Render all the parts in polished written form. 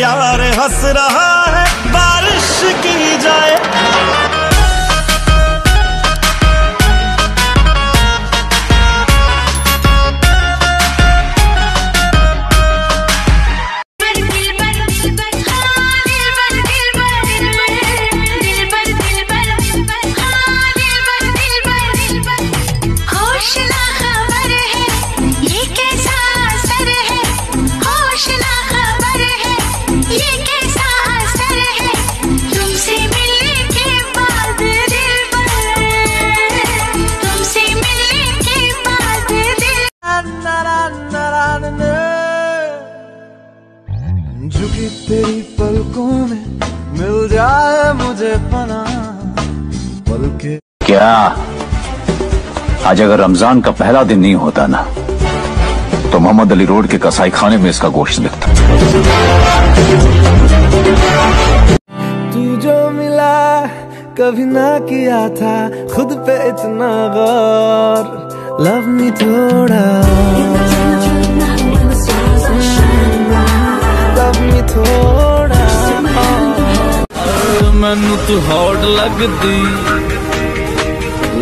यार हंस रहा है, बारिश की जाए। झुकी तेरी पलकों में मिल जाए मुझे पना पल के। क्या आज अगर रमजान का पहला दिन नहीं होता ना तो मोहम्मद अली रोड के कसाई खाने में इसका गोश्त बिकता। तू जो मिला कभी ना किया था खुद पे इतना गौर, लव मी थोड़ा थोड़ा। मैनू तू हॉट लगदी,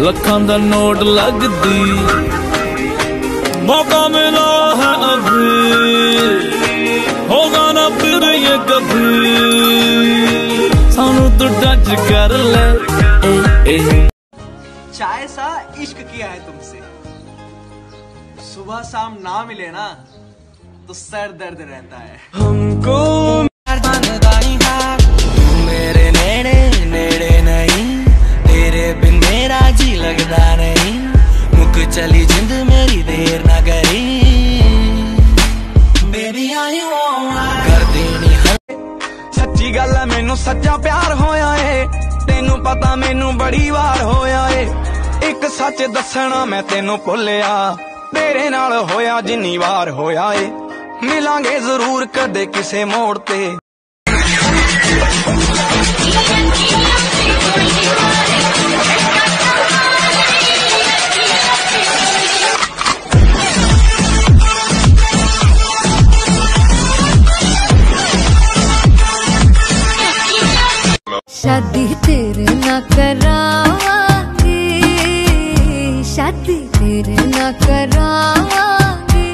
लखां दा नोट लगदी। मौका मिला है अभी, होगा ना फिर ये कभी। सानू तू टच कर ले। चाय सा इश्क किया है तुमसे, सुबह शाम ना मिले ना तो सर दर्द रहता है हमको। तू मेरे नेड़े नेड़े नहीं, तेरे बिन मेरा जी लगता नहीं। मुक चली जिंद मेरी देर ना करी। बेबी आई कर देनी सच्ची गल है, मेनू सच्चा प्यार होया है। तेनू पता मेनू बड़ी वार होया है। एक सच दसना मैं तेनू भुलिया, तेरे नाल होया जिन्नी वार होया है। मिलांगे जरूर कदे किसे मोड़ ते। शादी तेरे ना करावांगी, शादी तेरे ना करावांगी।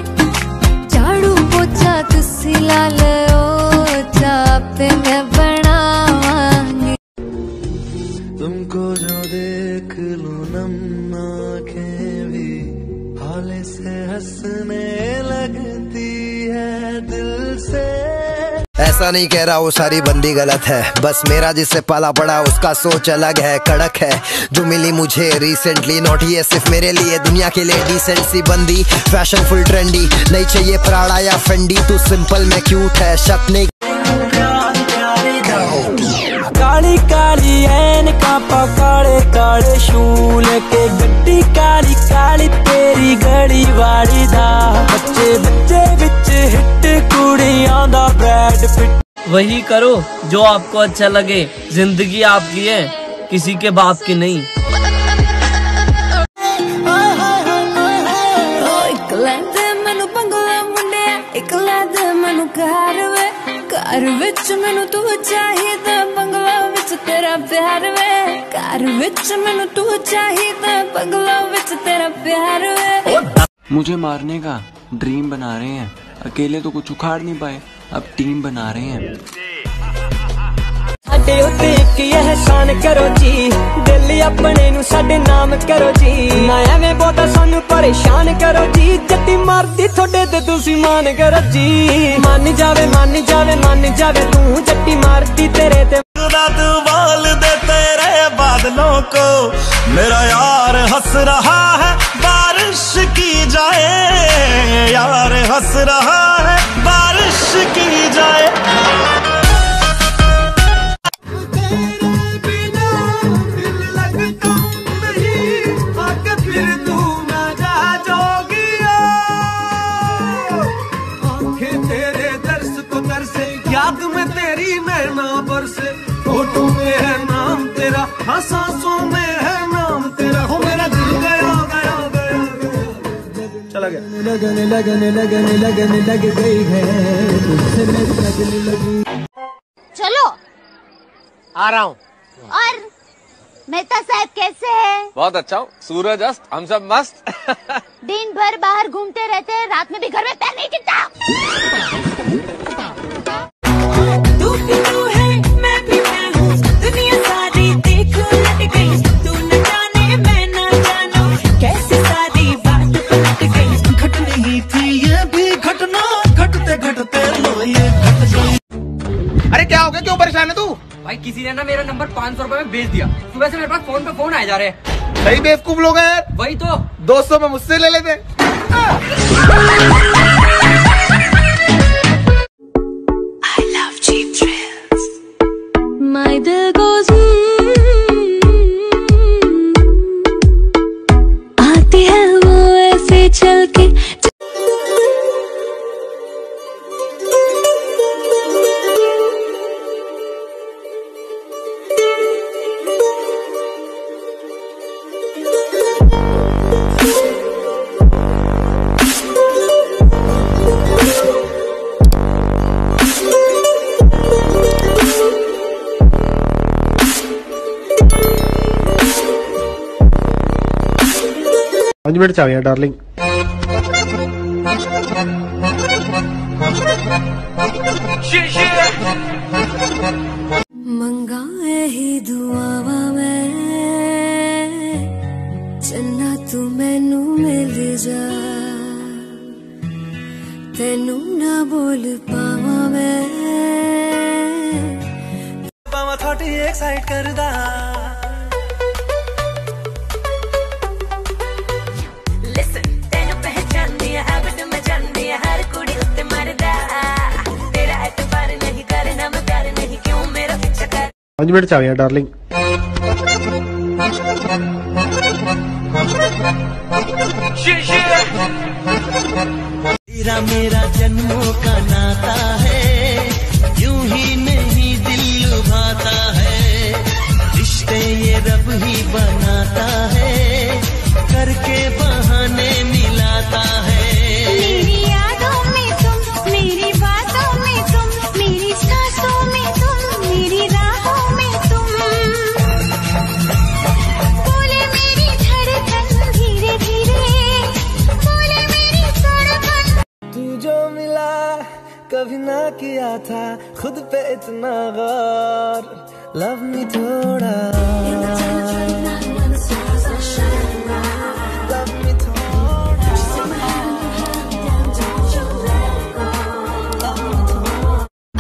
झाड़ू पोछा तुसी ला लो, चापे मैं बनावांगी। तुमको जो देख लूं नम आँखें भी हाले से हंसने लगती है दिल से। ऐसा नहीं कह रहा वो सारी बंदी गलत है, बस मेरा जिससे पाला पड़ा उसका सोच अलग है, कड़क है। जो मिली मुझे रिसेंटली नॉटी है सिर्फ मेरे लिए, दुनिया के लिए डिसेंट सी बंदी, फैशन फुल ट्रेंडी। नहीं चाहिए प्राड़ा या फेंडी, तू सिंपल में क्यूट है। शक नहीं काली काली एनका पकाड़े काले शूल के गड्डी काली काली तेरी गड़ी वाली दा। बच्चे बच्चे बिच हिट कुड़ियां दा ब्रैड पिट। वही करो जो आपको अच्छा लगे, जिंदगी आपकी है किसी के बाप की नहीं। कार विच मैनू तू चाहिदा, बंगला विच तेरा प्यार वे। कार विच मैनू तू चाहिदा, बंगला विच तेरा प्यार वे। मुझे मारने का ड्रीम बना रहे हैं, अकेले तो कुछ उखाड़ नहीं पाए, अब टीम बना रहे हैं। साडे उत्ते इक एहसान करो जी, दिल अपने नू साडे नाम करो जी। ना एवें बहुता सानू परेशान करो जी, जट्टी मारदी थोड़े ते तुसी मान करो जी। मान जावे मान जावे मान जावे तू, जट्टी मारदी तेरे ते। वाल दे तेरे बादलों को, मेरा यार हंस रहा है बारिश की जाए। यार हंस रहा है बारिश की जाए। फोटो में है नाम तेरा, हाँ सांसों में है नाम तेरा। हो मेरा दिल गया गया गया, चला गया। लगन लगन लगन लगन लग गई है, तुझसे मेरी लगन लगी। चलो आ रहा हूँ। और मेहता साहब कैसे हैं? बहुत अच्छा हूँ, सूरज अस्त, हम सब मस्त। दिन भर बाहर घूमते रहते हैं, रात में भी घर में पैर नहीं टिकता। तू भी तू है, मैं भी मैं हूँ, दुनिया सारी देखो लट गई। तू न जाने मैं न जानू, कैसे सारी बात पलट गई। घट रही थी ये भी घटना, घटते घटते लो ये घट गई। अरे क्या हो गया, क्यों परेशान है तू? भाई किसी ने ना मेरा नंबर 500 रुपए में बेच दिया। सुबह से मेरे पास फोन पे फोन आए जा रहे हैं। सही बेवकूफ लोग हैं यार। वही तो, 200 में मुझसे ले लेते। I love cheap thrills. My दिल goes आती है वो ऐसे चल के। मिनट चाहिए डार्लिंग। मंगाए ही दुआवा में चन्ना तू मैनू मिल जा, तेनू ना बोल पावा मैं। पावा थोड़ी एक्साइट कर दा, डार्लिंग। तेरा मेरा जन्मों का नाता है, यूं ही नहीं दिल लुभाता है। रिश्ते ये रब ही बनाता है, करके बहाने मिलाता है। कभी ना किया था खुद पे इतना गौर, लव मी थोड़ा, लव मी थोड़ा।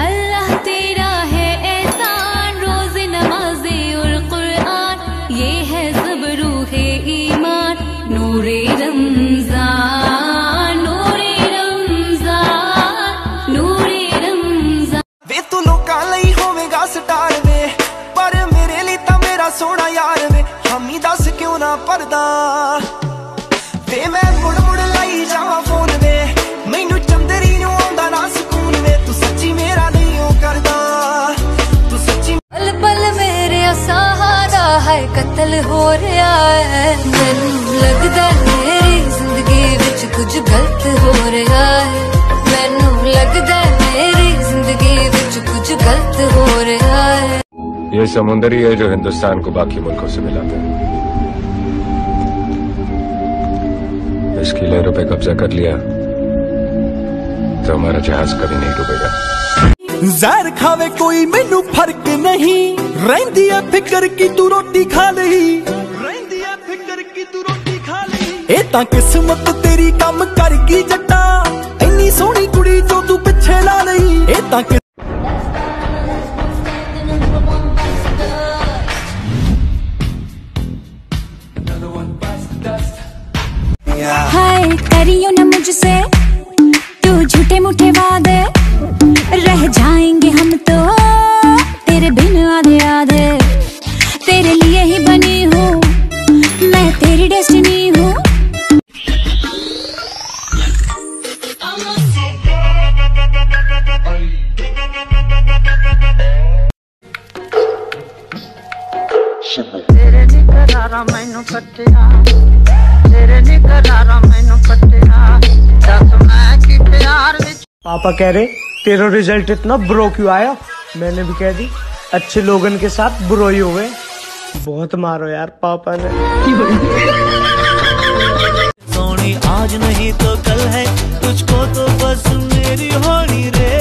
अल्लाह तेरा है एहसान, रोज़ नमाज़े और कुरान, ये है सब रूहे ईमान, नूरे रमजान। कतल हो रहा है, मैनू लगदा मेरी जिंदगी विच कुछ गलत हो रहा है। मैनू लगदा मेरी जिंदगी विच कुछ गलत हो रहा है। ये समुंदर ही है जो हिंदुस्तान को बाकी मुल्कों से मिलाता है। इसकी लहरों पे कब्जा कर लिया तो हमारा जहाज कभी नहीं डूबेगा। जहर खावे कोई मैनू फर्क नहीं, रहंदी है फिकर की तू रोटी खा लही, रहंदी है फिकर की तू रोटी खा लही। ए तां किस्मत तेरी काम कर गई जट्टा, इतनी सोहनी कुड़ी जो तू पीछे ला लही। ए तां हाय करियो ना मुझसे तू झूठे मूठे वादे, रह जाएंगे हम तो तेरे बिन आधे आधे। तेरे लिए ही बनी हूँ मैं, तेरी डेस्टिनी हूँ। तेरे दी करारा मैनू कटिया। पापा कह रहे तेरा रिजल्ट इतना ब्रो क्यों आया। मैंने भी कह दी अच्छे लोगन के साथ ब्रो ही हो गए। बहुत मारो यार पापा ने। सोनी आज नहीं तो कल है, तुझको तो बस मेरी होनी रे।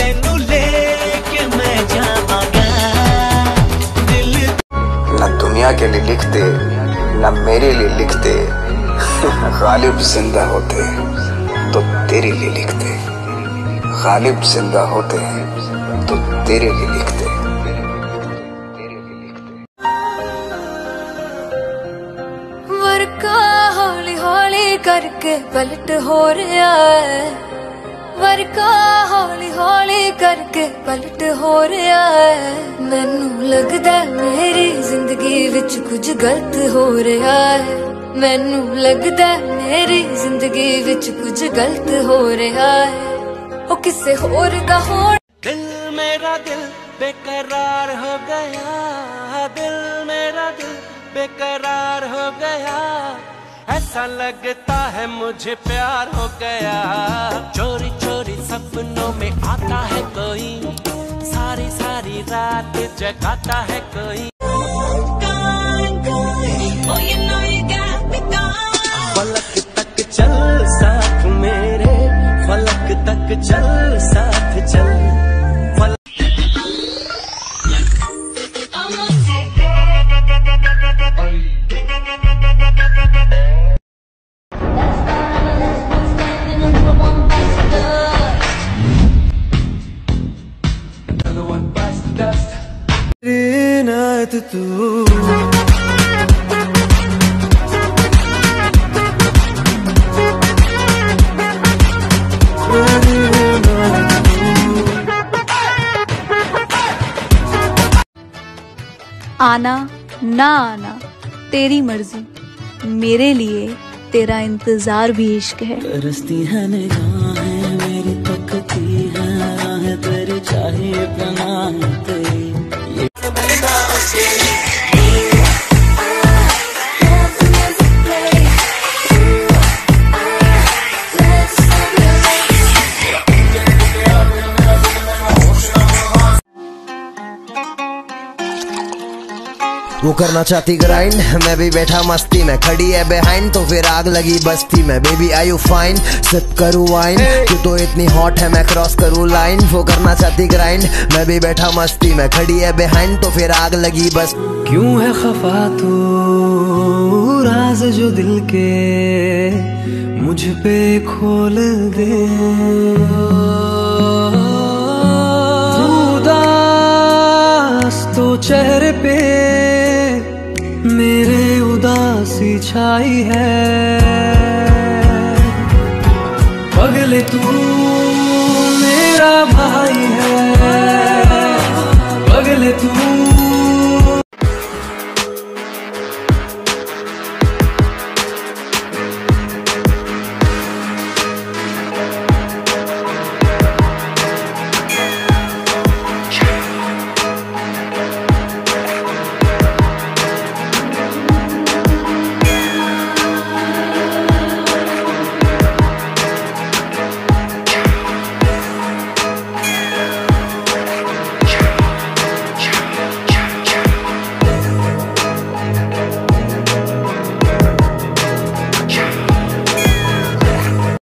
तेनू लेके मैं जावांगा दिल। ना दुनिया के लिए लिखते ना मेरे लिए लिखते, गालिब जिंदा होते तो तेरे लिए लिखते। गालिब जिंदा होते तो तेरे लिए लिखते। वर्का हौली हौली करके पलट हो रहा है। वर्का हौली हौली करके पलट हो रहा है। मैनू लगदा मेरी जिंदगी विच कुछ गलत हो रहा है। मैनू लगदा मेरी जिंदगी विच कुछ गलत हो रहा है। ओ किसे होर दा होर दिल मेरा दिल बेकरार हो गया। दिल मेरा दिल बेकरार हो गया। ऐसा लगता है मुझे प्यार हो गया। चोरी चोरी सपनों में आता है कोई, सारी सारी रात जगाता है कोई। फलक तक चल साथ मेरे, फलक तक चल साथ चल। तू आना ना आना तेरी मर्जी, मेरे लिए तेरा इंतजार भी इश्क है। तरसती है निगाहें मेरी, तकती है राहें तेरी, चाहिए पनाह तेरी। वो करना चाहती ग्राइंड, मैं भी बैठा मस्ती में। खड़ी है बिहाइंड तो फिर आग लगी बस्ती में। Baby I you fine, sip करूँ वाइन, तू तो इतनी हॉट है मैं क्रॉस करूँ लाइन। वो करना चाहती ग्राइंड, मैं भी बैठा मस्ती में। खड़ी है बिहाइंड तो फिर आग लगी बस। क्यों है खफा तू, राज जो दिल के मुझ पे खोल दे। चेहरे पे मेरे उदासी छाई है। पगल तू मेरा भाई है, पगल तू